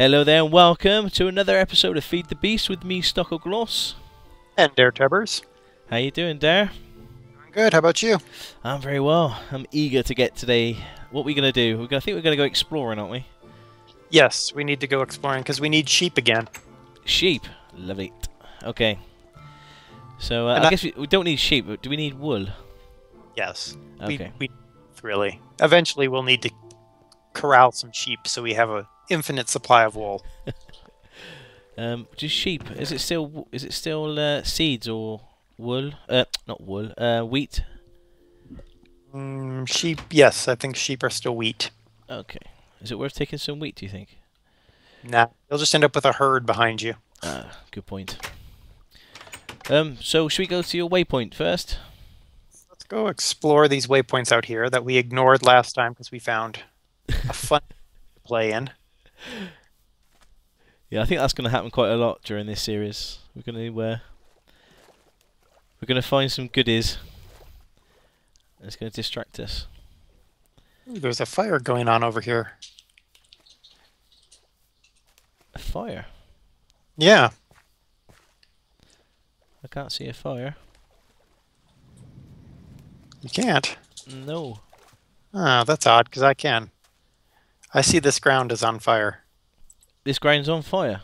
Hello there and welcome to another episode of Feed the Beast with me, Stockoglaws. And Dare Tebbers. How you doing, Dare? I'm good, how about you? I'm very well. I'm eager to get today. What are we going to do? I think we're going to go exploring, aren't we? Yes, we need to go exploring because we need sheep again. Sheep? Love it. Okay. So I guess we don't need sheep, but do we need wool? Yes. Okay. We really. Eventually we'll need to corral some sheep so we have a infinite supply of wool. Just sheep. Is it still seeds or wool? Not wool. Wheat. Sheep. Yes, I think sheep are still wheat. Okay. Is it worth taking some wheat? Do you think? Nah, you'll just end up with a herd behind you. Good point. So should we go to your waypoint first? Let's go explore these waypoints out here that we ignored last time because we found a fun to play in. Yeah, I think that's going to happen quite a lot during this series. We're going to find some goodies. It's going to distract us. Ooh, there's a fire going on over here. A fire? Yeah. I can't see a fire. You can't? No. Ah, oh, that's odd, because I can. I see this ground is on fire. This ground's on fire?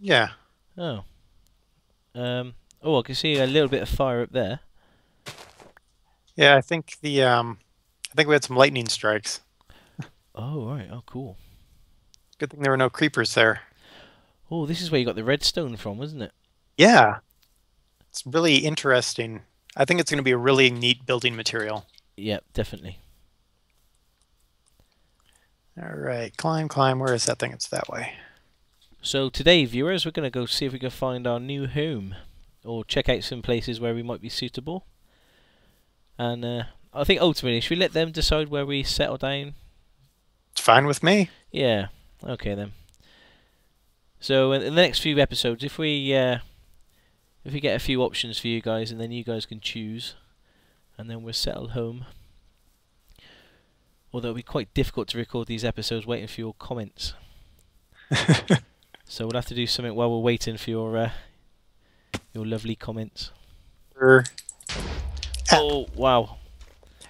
Yeah. Oh. Oh, I can see a little bit of fire up there. Yeah, I think the I think we had some lightning strikes. Oh, right. Oh, cool. Good thing there were no creepers there. Oh, this is where you got the redstone from, wasn't it? Yeah. It's really interesting. I think it's going to be a really neat building material. Yep, definitely. Alright, climb, climb. Where is that thing? It's that way. So today, viewers, we're going to go see if we can find our new home. Or check out some places where we might be suitable. And I think ultimately, should we let them decide where we settle down? It's fine with me. Yeah. Okay then. So in the next few episodes, if we get a few options for you guys, and then you guys can choose. And then we'll settle home. Although it'll be quite difficult to record these episodes waiting for your comments. So we'll have to do something while we're waiting for your lovely comments. Sure. Oh, wow.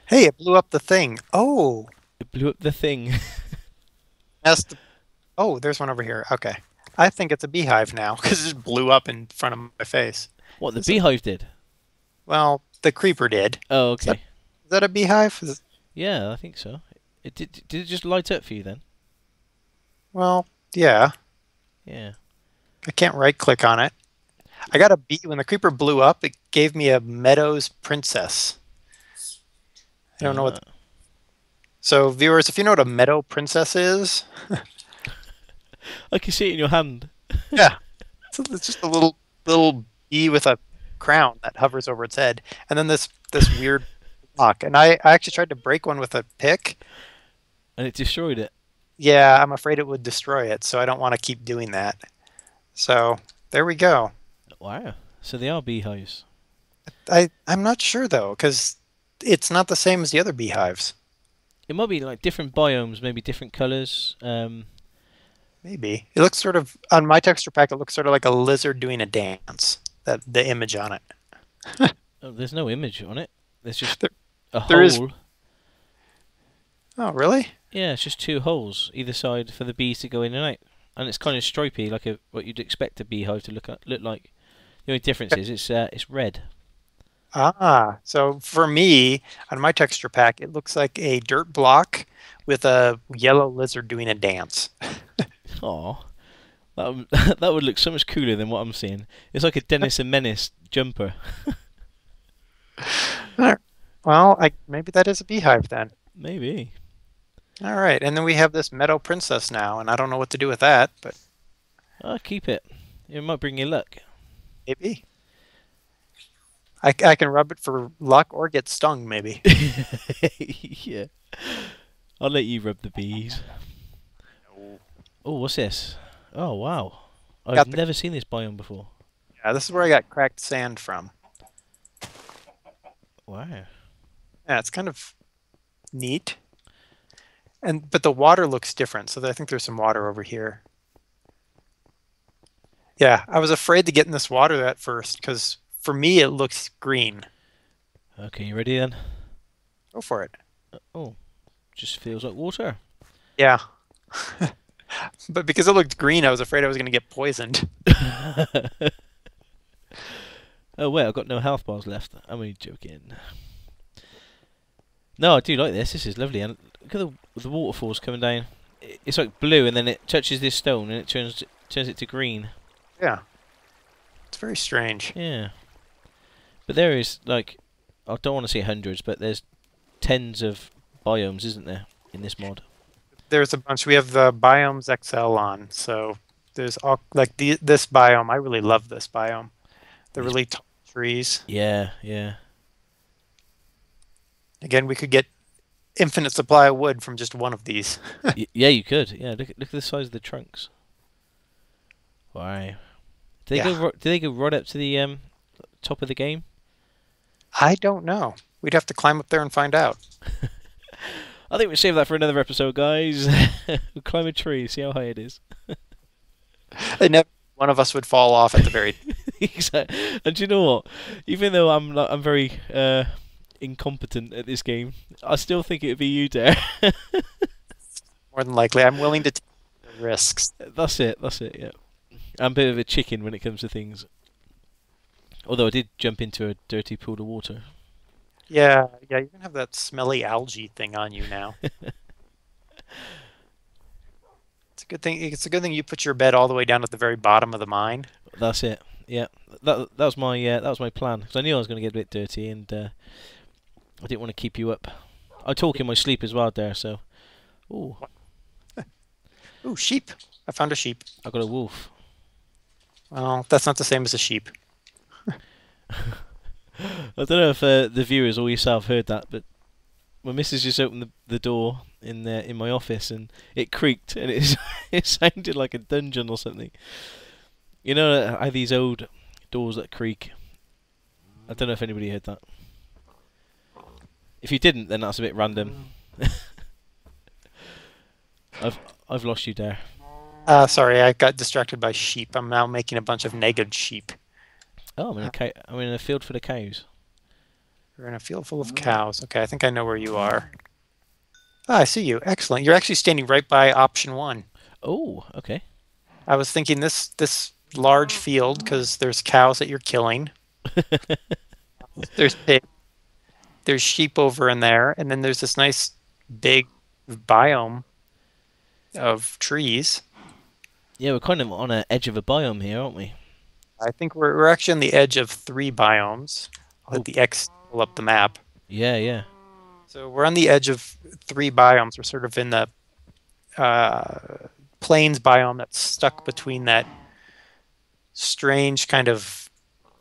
Hey, it blew up the thing. Oh. It blew up the thing. That's the... Oh, there's one over here. Okay. I think it's a beehive now, because it just blew up in front of my face. What, the beehive did? Well, the creeper did. Oh, okay. Is that a beehive? Yeah, I think so. It did it just light up for you then? Well, yeah. Yeah. I can't right-click on it. I got a bee. When the creeper blew up, it gave me a Meadows Princess. I don't know what... So, viewers, if you know what a Meadow Princess is... I can see it in your hand. Yeah. It's just a little bee with a crown that hovers over its head. And then this weird... And I actually tried to break one with a pick. And it destroyed it. Yeah, I'm afraid it would destroy it, so I don't want to keep doing that. So, there we go. Wow. So they are beehives. I'm not sure, though, because it's not the same as the other beehives. It might be like different biomes, maybe different colors. Maybe. It looks sort of, on my texture pack, it looks sort of like a lizard doing a dance. The image on it. Oh, there's no image on it. There's just... There is a hole. Oh, really? Yeah, it's just two holes either side for the bees to go in and out, and it's kind of stripy, like what you'd expect a beehive to look like. The only difference is it's red. Ah, so for me on my texture pack, it looks like a dirt block with a yellow lizard doing a dance. Oh, that would look so much cooler than what I'm seeing. It's like a Dennis and Menace jumper. Well, maybe that is a beehive then. Maybe. All right, and then we have this Meadow Princess now, and I don't know what to do with that, but I'll keep it. It might bring you luck. Maybe. I can rub it for luck or get stung, maybe. Yeah. I'll let you rub the bees. No. Oh, what's this? Oh, wow. I've never seen this biome before. Yeah, this is where I got cracked sand from. Wow. Yeah, it's kind of neat. But the water looks different, so I think there's some water over here. Yeah, I was afraid to get in this water at first, because for me it looks green. Okay, you ready then? Go for it. Oh, just feels like water. Yeah. But because it looked green, I was afraid I was going to get poisoned. Oh, wait, I've got no health bars left. I'm only joking. No, I do like this. This is lovely. And look at the waterfalls coming down. It's like blue, and then it touches this stone, and it turns it to green. Yeah. It's very strange. Yeah. But there is, like, I don't want to say hundreds, but there's tens of biomes, isn't there, in this mod? There's a bunch. We have the Biomes XL on, so there's all, like, this biome. I really love this biome. The really tall trees. Yeah, yeah. Again, we could get infinite supply of wood from just one of these. Yeah, you could. Yeah, look at the size of the trunks. Wow. Do they go right up to the top of the game? I don't know. We'd have to climb up there and find out. I think we'll save that for another episode, guys. We'll climb a tree, see how high it is. And never one of us would fall off at the very. Exactly. And you know what? Even though I'm very incompetent at this game, I still think it would be you, Dare. More than likely, I'm willing to take the risks. That's it. That's it. Yeah. I'm a bit of a chicken when it comes to things. Although I did jump into a dirty pool of water. Yeah, yeah, you're gonna have that smelly algae thing on you now. It's a good thing. It's a good thing you put your bed all the way down at the very bottom of the mine. That's it. Yeah, that was my plan, because I knew I was gonna get a bit dirty, and I didn't want to keep you up. I talk in my sleep as well, Dare. So, ooh, ooh, sheep. I found a sheep. I got a wolf. Well, that's not the same as a sheep. I don't know if the viewers or yourself heard that, but my missus just opened the door in my office, and it creaked, and it sounded like a dungeon or something. You know how these old doors that creak? I don't know if anybody heard that. If you didn't, then that's a bit random. I've lost you there. Sorry, I got distracted by sheep. I'm now making a bunch of naked sheep. Oh, I'm in a field full of cows. You're in a field full of cows. Okay, I think I know where you are. Ah, I see you. Excellent. You're actually standing right by option one. Oh, okay. I was thinking this large field, because there's cows that you're killing. There's pigs. There's sheep over in there, and then there's this nice big biome of trees. Yeah, we're kind of on the edge of a biome here, aren't we? I think we're actually on the edge of 3 biomes. I'll let the X pull up the map. Yeah, yeah. So we're on the edge of 3 biomes. We're sort of in the plains biome that's stuck between that strange kind of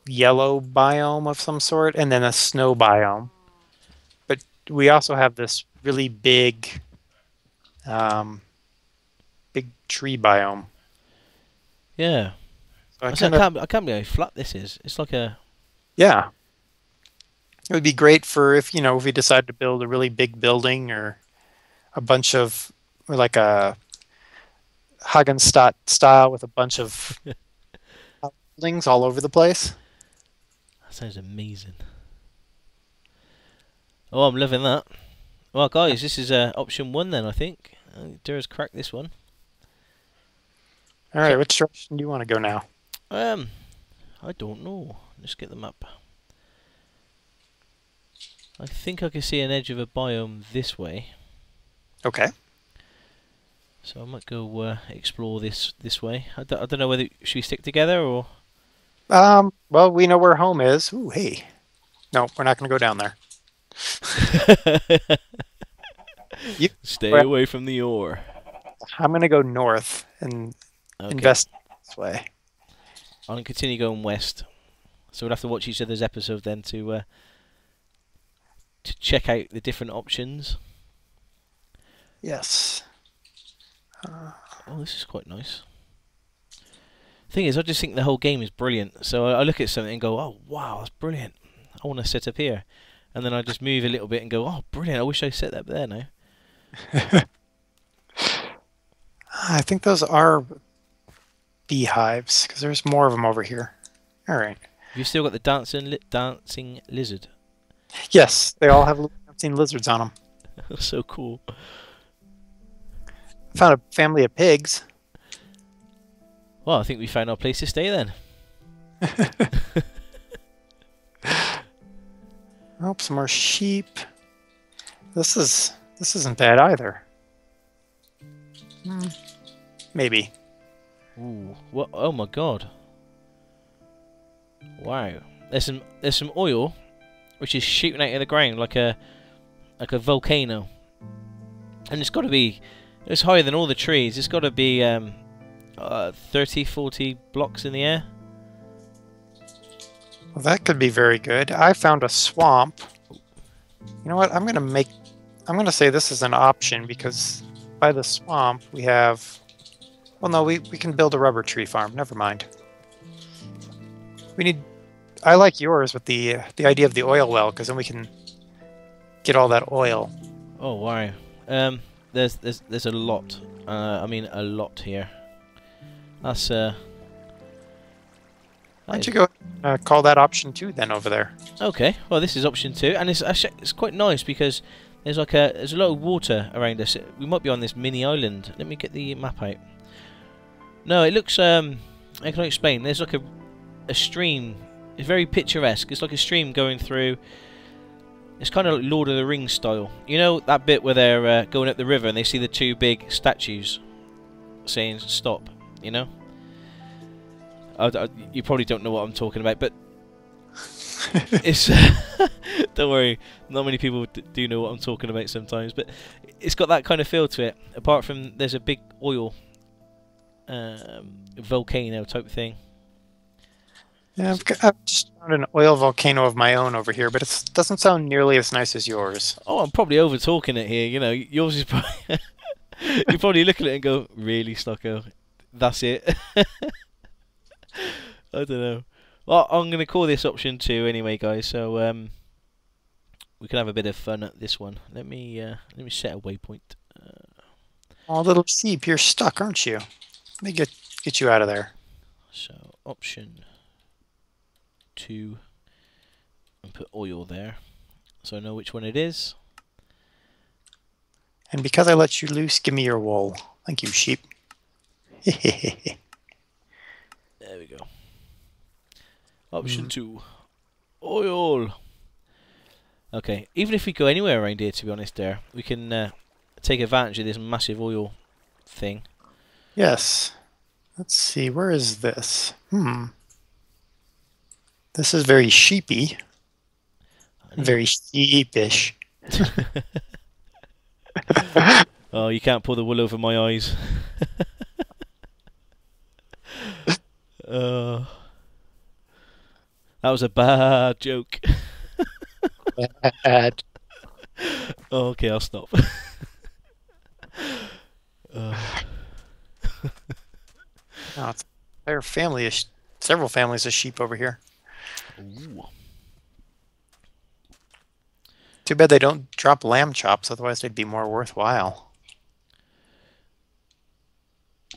yellow biome of some sort and then a snow biome. But we also have this really big, big tree biome. Yeah. So I can't believe how flat this is. It's like a... Yeah. It would be great for if, you know, if we decide to build a really big building or a bunch of, or like a Hagenstadt style with a bunch of buildings all over the place. That sounds amazing. Oh, I'm loving that. Well, guys, this is option one then, I think. Dara's cracked this one. All right, which direction do you want to go now? I don't know. Let's get them up. I think I can see an edge of a biome this way. Okay. So I might go explore this way. I don't know whether should we stick together or. Well, we know where home is. Ooh, hey. No, we're not going to go down there. Stay away from the ore. I'm going to go north and invest this way. I'm going to continue going west, so we'll have to watch each other's episode then to check out the different options. Yes. Oh, this is quite nice. Thing is, I just think the whole game is brilliant. So I look at something and go, "Oh, wow, that's brilliant! I want to set up here," and then I just move a little bit and go, "Oh, brilliant! I wish I set up there now." I think those are beehives, because there's more of them over here. All right. You still got the dancing lizard. Yes, they all have dancing lizards on them. That's so cool. I found a family of pigs. Well, I think we found our place to stay then. Oh, some more sheep. This isn't bad either. Mm. Maybe. Ooh, what? Oh my God! Wow, there's some oil, which is shooting out of the ground like a volcano, and it's got to be it's higher than all the trees. It's got to be 30, 40 blocks in the air. Well, that could be very good. I found a swamp. You know what? I'm gonna say this is an option because by the swamp we have. Well, no, we can build a rubber tree farm. Never mind. We need... I like yours with the idea of the oil well, because then we can get all that oil. Oh, wow. There's a lot. I mean, a lot here. That's, Why don't you go call that option 2 then over there? Okay. Well, this is option 2, and it's quite nice because there's like a... There's a lot of water around us. We might be on this mini island. Let me get the map out. No, it looks, I can explain, there's like a stream, it's very picturesque, it's like a stream going through, it's kind of like Lord of the Rings style. You know that bit where they're going up the river and they see the two big statues saying stop, you know? You probably don't know what I'm talking about, but it's, don't worry, not many people do know what I'm talking about sometimes, but it's got that kind of feel to it, apart from there's a big oil volcano type thing. Yeah, I've just found an oil volcano of my own over here, but it doesn't sound nearly as nice as yours. Oh, I'm probably over talking it here. You know, yours is probably you probably look at it and go, "Really, Stocko? That's it." I don't know. Well, I'm gonna call this option 2 anyway, guys. So we can have a bit of fun at this one. Let me set a waypoint. Oh, little sheep, you're stuck, aren't you? Let me get you out of there. So option 2 and put oil there. So I know which one it is. And because I let you loose, give me your wool. Thank you, sheep. There we go. Option 2. Oil. Okay. Even if we go anywhere around here, to be honest, there, we can take advantage of this massive oil thing. Yes. Let's see. Where is this? Hmm. This is very sheepy. Very sheepish. Oh, you can't pull the wool over my eyes. That was a bad joke. Bad. Oh, okay, I'll stop. Oh, it's their family is several families of sheep over here. Ooh. Too bad they don't drop lamb chops, otherwise they'd be more worthwhile.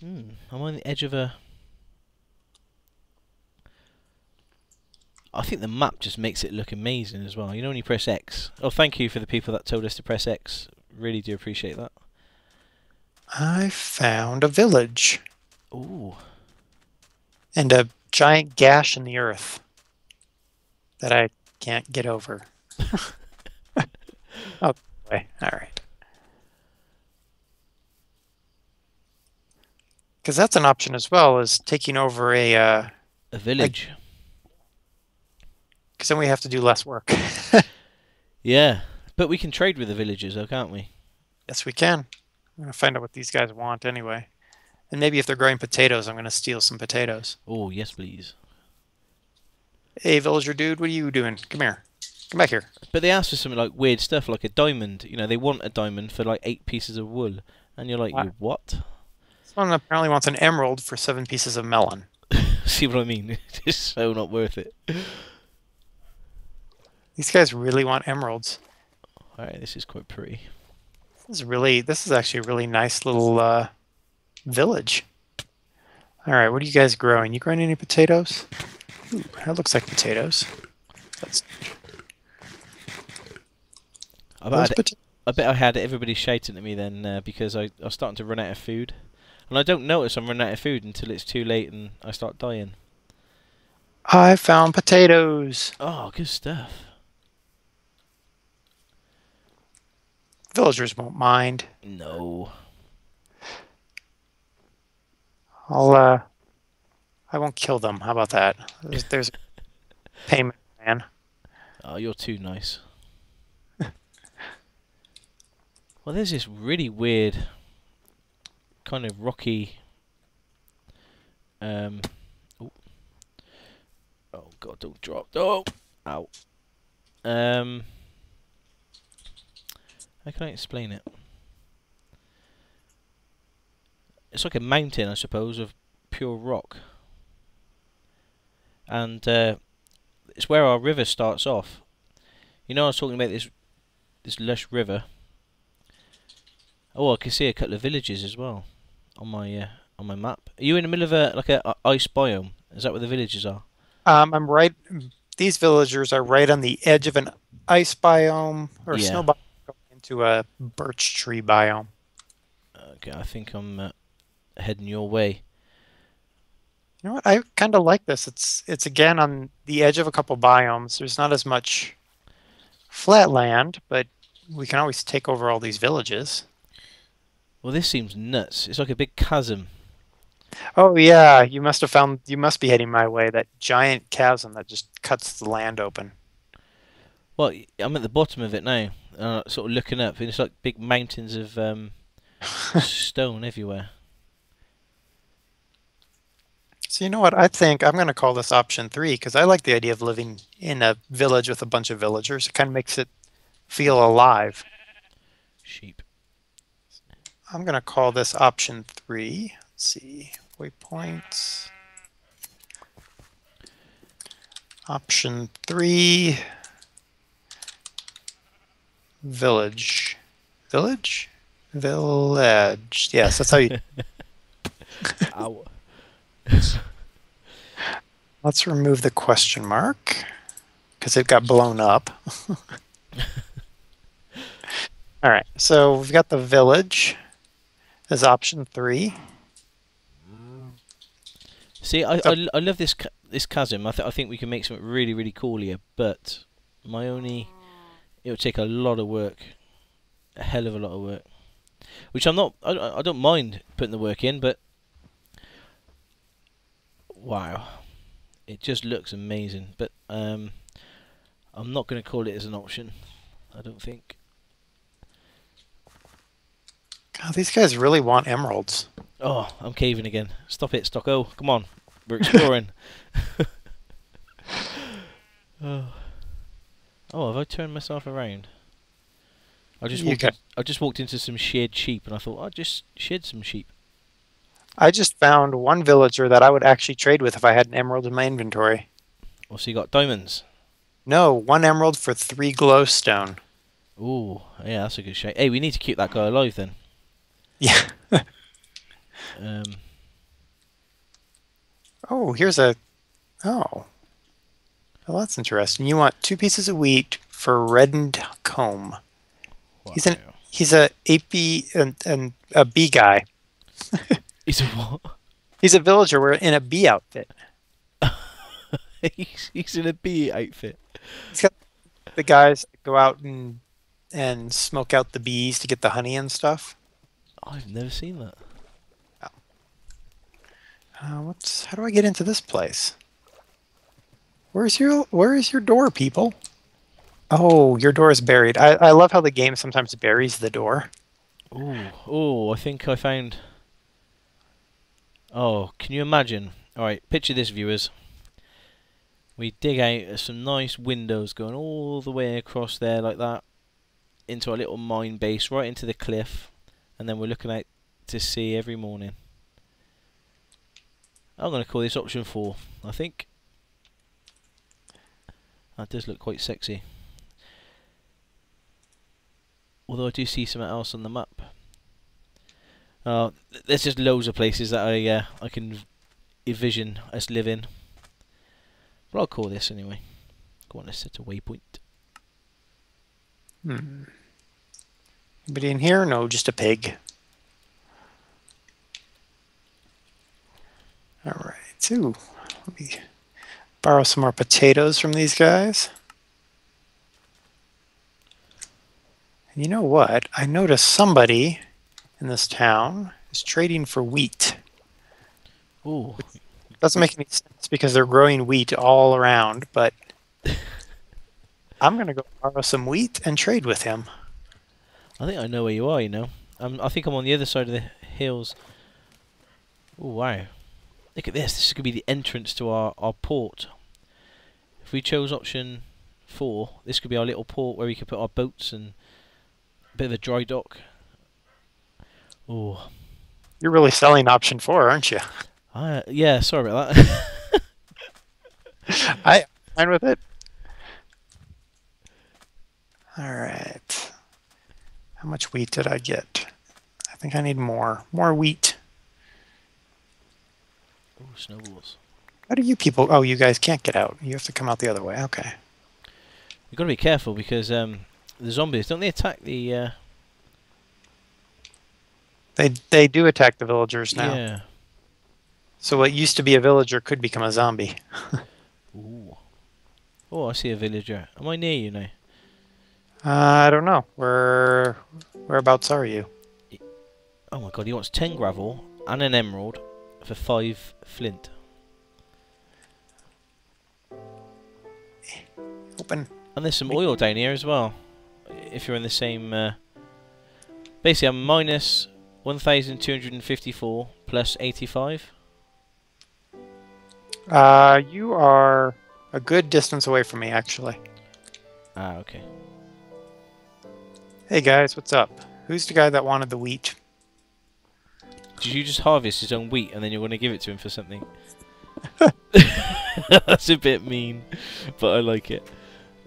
Mm, I'm on the edge of a... I think the map just makes it look amazing as well. You know when you press X? Oh, thank you for the people that told us to press X. Really do appreciate that. I found a village. Ooh. And a giant gash in the earth that I can't get over. Oh, boy. All right. Because that's an option as well, is taking over a village. Because then we have to do less work. Yeah. But we can trade with the villagers, though, can't we? Yes, we can. I'm going to find out what these guys want anyway. And maybe if they're growing potatoes, I'm going to steal some potatoes. Oh, yes, please. Hey, villager dude, what are you doing? Come here. Come back here. But they asked for some like weird stuff, like a diamond. You know, they want a diamond for like 8 pieces of wool. And you're like, wow. What? Someone apparently wants an emerald for 7 pieces of melon. See what I mean? It's so not worth it. These guys really want emeralds. All right, this is quite pretty. This is actually a really nice little... village. All right, what are you guys growing? You growing any potatoes? Ooh, that looks like potatoes. That's... I bet I had everybody shouting at me then because I was starting to run out of food. And I don't notice I'm running out of food until it's too late and I start dying. I found potatoes. Oh, good stuff. Villagers won't mind. No. I won't kill them. How about that? There's a payment plan. Oh, you're too nice. Well, there's this really weird kind of rocky oh god, don't drop. Oh, ow. How can I explain it? It's like a mountain, I suppose, of pure rock. And it's where our river starts off. You know, I was talking about this lush river. Oh, I can see a couple of villages as well on my map. Are you in the middle of like a ice biome? Is that where the villages are? I'm right. These villagers are right on the edge of an ice biome or snow biome into a birch tree biome. Okay, I think I'm heading your way. You know what? I kind of like this. It's again on the edge of a couple biomes. There's not as much flat land, but we can always take over all these villages. Well, this seems nuts. It's like a big chasm. Oh yeah, you must have found. You must be heading my way. That giant chasm that just cuts the land open. Well, I'm at the bottom of it now, sort of looking up, and it's like big mountains of stone everywhere. So you know what? I think I'm going to call this option 3 because I like the idea of living in a village with a bunch of villagers. It kind of makes it feel alive. Sheep. I'm going to call this option 3. Let's see. Waypoints. Option 3. Village. Village? Village. Yes, that's how you... Ow. Let's remove the question mark because it got blown up. All right. So we've got the village. Is option 3. See, I love this chasm. I think we can make something really, really cool here. But my only, it would take a lot of work, a hell of a lot of work. Which I'm not. I don't mind putting the work in, but wow, it just looks amazing. But I'm not going to call it as an option. I don't think. Oh, these guys really want emeralds. Oh, I'm caving again. Stop it, Stocko. Come on. We're exploring. Oh, have I turned myself around? I just walked into some sheared sheep, and I thought, I just sheared some sheep. I just found one villager that I would actually trade with if I had an emerald in my inventory. Well, so you got diamonds? No, 1 emerald for 3 glowstone. Ooh, yeah, that's a good shape. Hey, we need to keep that guy alive then. Yeah. Oh, here's a... Oh. Well, that's interesting. You want 2 pieces of wheat for reddened comb. Wow. He's a bee guy. He's a what? He's a villager. We're in a bee outfit. he's in a bee outfit. He's got the guys that go out and smoke out the bees to get the honey and stuff. I've never seen that. Oh. How do I get into this place? Where is your door, people? Oh, your door is buried. I love how the game sometimes buries the door. Oh, I think I found... Oh, can you imagine? Alright, picture this, viewers. We dig out some nice windows going all the way across there like that into our little mine base, right into the cliff, and then we're looking out to sea every morning. I'm going to call this option 4, I think. That does look quite sexy. Although I do see something else on the map. There's just loads of places that I can envision us living. But I'll call this anyway. Go on, let's set a waypoint. Hmm. Anybody in here? No, just a pig. Alright, ooh. Let me borrow some more potatoes from these guys. And you know what? I noticed somebody in this town is trading for wheat. Ooh. It doesn't make any sense because they're growing wheat all around, but I'm going to go borrow some wheat and trade with him. I think I know where you are, you know. I think I'm on the other side of the hills. Oh, wow. Look at this. This could be the entrance to our port. If we chose option 4, this could be our little port where we could put our boats and a bit of a dry dock. Oh. You're really selling option 4, aren't you? Yeah, sorry about that. I'm fine with it. All right. How much wheat did I get? I think I need more. More wheat. Oh, snowballs. How do you people... Oh, you guys can't get out. You have to come out the other way. Okay. You've got to be careful because the zombies, don't they attack the... They do attack the villagers now. Yeah. So what used to be a villager could become a zombie. Ooh. Oh, I see a villager. Am I near you now? I don't know. Whereabouts are you? Oh my god, he wants 10 gravel and an emerald for 5 flint. Open. And there's some oil down here as well. If you're in the same... Basically, I'm minus 1,254 plus 85. You are a good distance away from me, actually. Ah, okay. Hey guys, what's up? Who's the guy that wanted the wheat? Did you just harvest his own wheat and then you're going to give it to him for something? That's a bit mean, but I like it.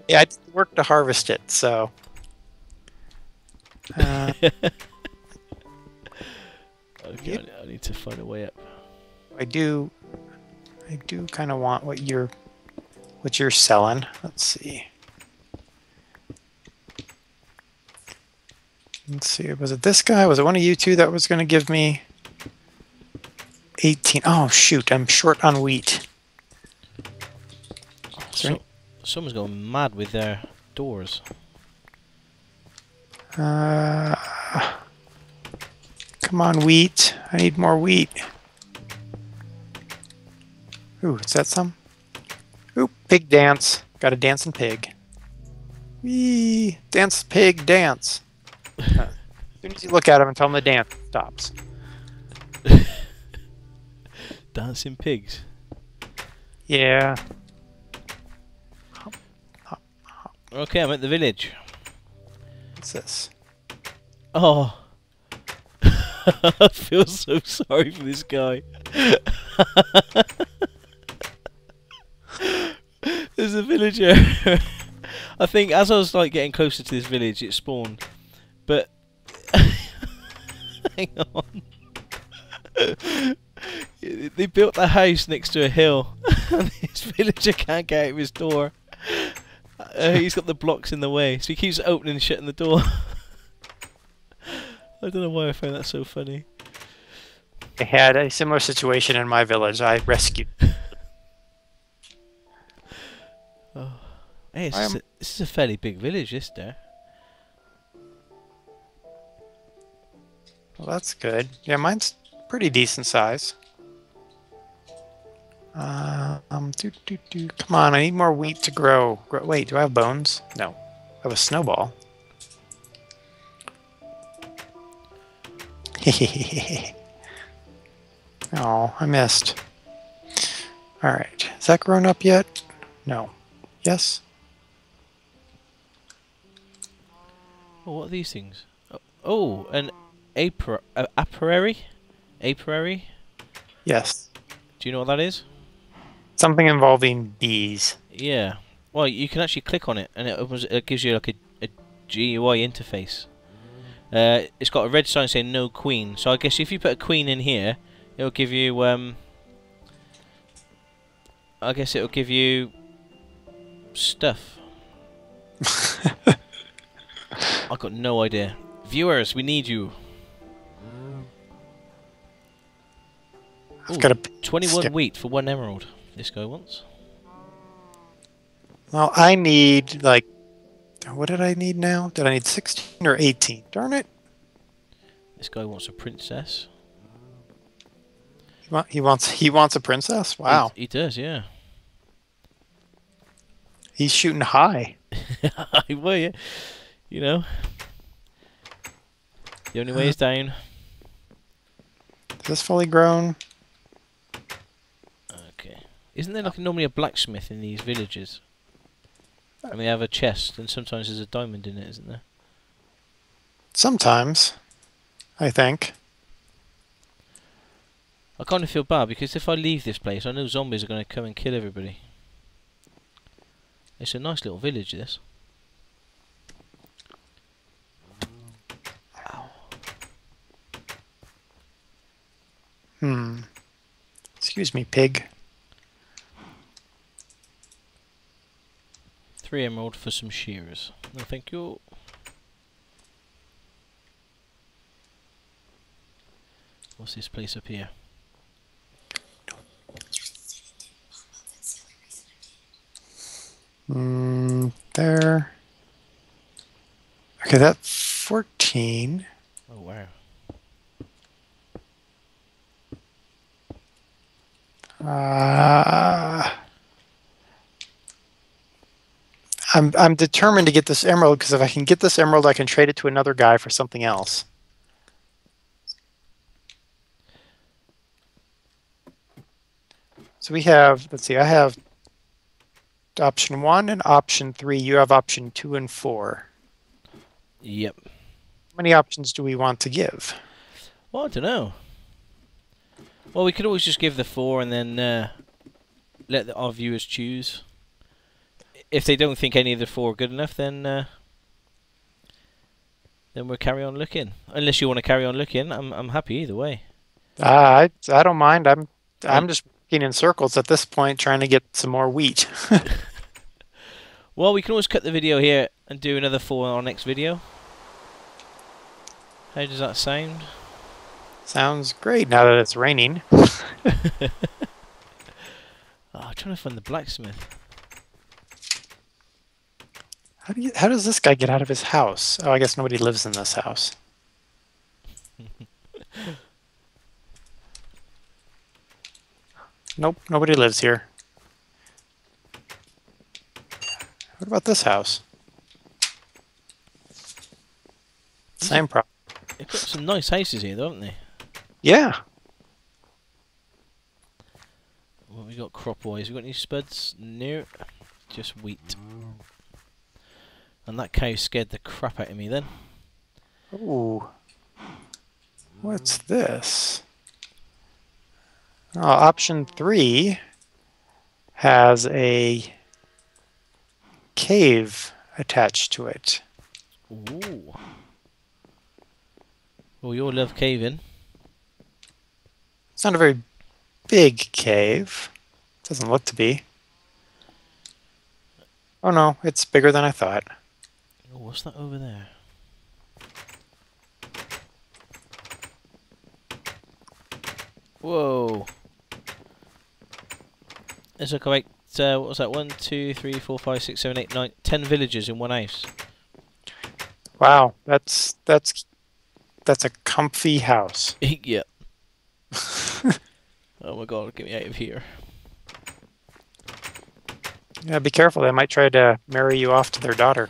Yeah, I didn't work to harvest it, so... okay, yep. I need to find a way up. I do kind of want what you're selling. Let's see. Let's see, was it this guy? Was it one of you two that was going to give me 18? Oh, shoot, I'm short on wheat. So, someone's going mad with their doors. Come on, wheat. I need more wheat. Ooh, is that some? Ooh, pig dance. Got a dancing pig. Whee! Dance, pig, dance. As soon as you look at him and tell him the dance stops. Dancing pigs. Yeah. Hop, hop, hop. Okay, I'm at the village. What's this? Oh. I feel so sorry for this guy. There's a villager. I think as I was like getting closer to this village, it spawned. But hang on, they built the house next to a hill, and this villager can't get out of his door. He's got the blocks in the way, so he keeps opening and shutting the door. I don't know why I found that so funny. I had a similar situation in my village. I rescued. Oh, hey, this is a fairly big village, this there. Well, that's good. Yeah, mine's pretty decent size. Come on, I need more wheat to grow. Wait, do I have bones? No, I have a snowball. Oh, I missed. All right, has that grown up yet? No. Yes. Oh, what are these things? Oh, and. Apiary? Apiary? Yes. Do you know what that is? Something involving bees. Yeah. Well, you can actually click on it and it gives you like a GUI interface. It's got a red sign saying no queen. So I guess if you put a queen in here, it'll give you I guess it'll give you stuff. I've got no idea. Viewers, we need you. I've got a 21 wheat for 1 emerald. This guy wants. Well, I need, like, what did I need now? Did I need 16 or 18? Darn it. This guy wants a princess. He wants a princess? Wow. He does, yeah. He's shooting high. Well, yeah. You know. The only way is down. Is this fully grown? Okay. Isn't there like normally a blacksmith in these villages? And they have a chest, and sometimes there's a diamond in it, isn't there? Sometimes, I think. I kind of feel bad, because if I leave this place, I know zombies are going to come and kill everybody. It's a nice little village, this. Ow. Excuse me, pig. 3 emerald for some shearers. No, thank you. What's this place up here? There. Okay, that's 14. Oh, wow. I'm determined to get this emerald, because if I can get this emerald, I can trade it to another guy for something else. So we have, let's see, I have option 1 and option 3. You have option 2 and 4. Yep. How many options do we want to give? Well, I don't know. Well, we could always just give the 4 and then let our viewers choose. If they don't think any of the 4 are good enough, then we'll carry on looking. Unless you want to carry on looking, I'm happy either way. I don't mind. I'm just walking in circles at this point, trying to get some more wheat. Well, we can always cut the video here and do another 4 on our next video. How does that sound? Sounds great now that it's raining. I'm trying to find the blacksmith. How does this guy get out of his house? Oh, I guess nobody lives in this house. Nope, nobody lives here. What about this house? Same problem. They've got some nice houses here, don't they? Yeah. What have we got crop-wise? We got any spuds? No. Just wheat. And that cow scared the crap out of me then. Ooh. What's this? Oh, option 3 has a cave attached to it. Ooh. Well, you all love caving. It's not a very big cave. It doesn't look to be. Oh no, it's bigger than I thought. Oh, what's that over there? Whoa! Let's look like, what was that? 1, 2, 3, 4, 5, 6, 7, 8, 9, 10 villages in one house. Wow, that's a comfy house. Yeah. Oh my God, get me out of here. Yeah, be careful. They might try to marry you off to their daughter.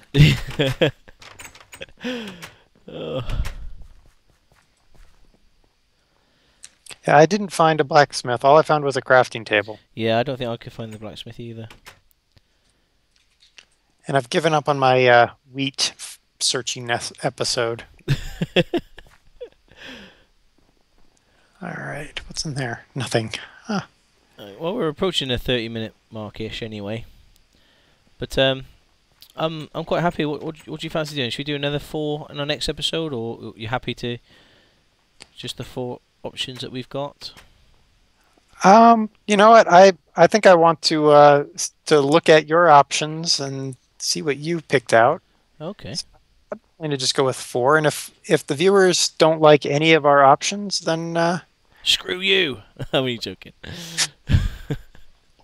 Oh. Yeah, I didn't find a blacksmith. All I found was a crafting table. Yeah, I don't think I could find the blacksmith either. And I've given up on my wheat searching episode. All right, what's in there? Nothing. Huh. Well, we're approaching the 30-minute mark-ish anyway. But I'm quite happy. What do you fancy doing? Should we do another 4 in our next episode, or are you happy to just the 4 options that we've got? You know what? I I think I want to look at your options and see what you picked out. Okay. So I'm going to just go with 4, and if the viewers don't like any of our options, then screw you. I'm only joking.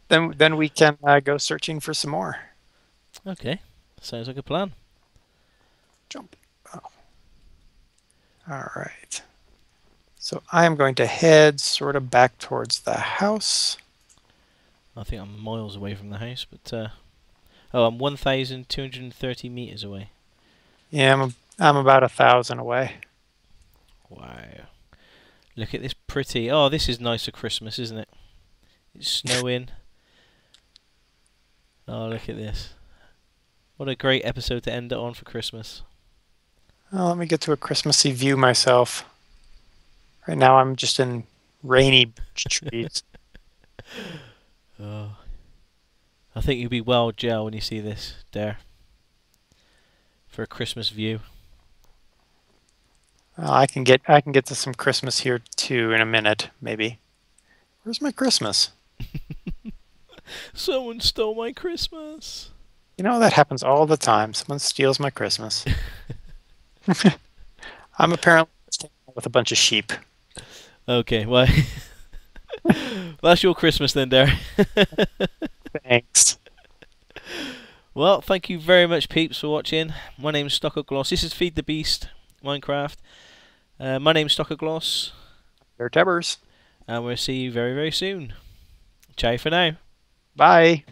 Then we can go searching for some more. Okay, sounds like a plan. Jump. Oh. All right. So I am going to head sort of back towards the house. I think I'm miles away from the house, but oh, I'm 1,230 meters away. Yeah, I'm about 1,000 away. Wow! Look at this pretty. Oh, this is nice for Christmas, isn't it? It's snowing. Oh, look at this! What a great episode to end it on for Christmas. Well, let me get to a Christmassy view myself. Right now, I'm just in rainy trees. Oh. I think you'll be well, Joe, when you see this there for a Christmas view. Well, I can get to some Christmas here too in a minute, maybe. Where's my Christmas? Someone stole my Christmas. You know, that happens all the time. Someone steals my Christmas. I'm apparently with a bunch of sheep. Okay, well, that's your Christmas then, Darren. Thanks. Well, thank you very much, peeps, for watching. My name's Stockoglaws. This is Feed the Beast, Minecraft. My name's Stockoglaws. They're Tebbers. And we'll see you very, very soon. Ciao for now. Bye.